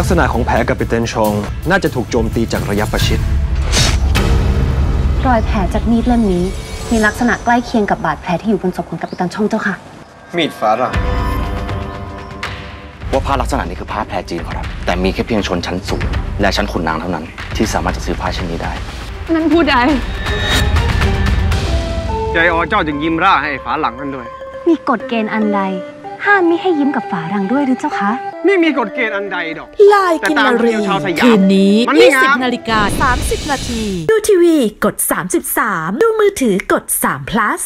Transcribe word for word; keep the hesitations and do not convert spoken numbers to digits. ลักษณะของแผลกับปิเตนชองน่าจะถูกโจมตีจากระยะประชิดรอยแผลจากมีดเล่มนี้มีลักษณะใกล้เคียงกับบาดแผลที่อยู่บนศพของกัปตันช่องเจ้าค่ะมีดฝารั่งว่าผ้าลักษณะนี้คือผ้าแพรจีนครับแต่มีแค่เพียงชนชั้นสูงและชั้นขุนนางเท่านั้นที่สามารถจะซื้อผ้าชิ้นนี้ได้นั่นพูดใดใจอ๋อเจ้าจึงยิ้มร่าให้ฝาหลังนั่นด้วยมีกฎเกณฑ์อันใดห้ามมิให้ยิ้มกับฝาหลังด้วยหรือเจ้าคะไม่มีกฎเกณฑ์อันใดดอกลายกินนารีคืนนี้ยี่สิบนาฬิกาสามสิบนาทีดูทีวีกดสามสิบสามดูมือถือกดสาม plus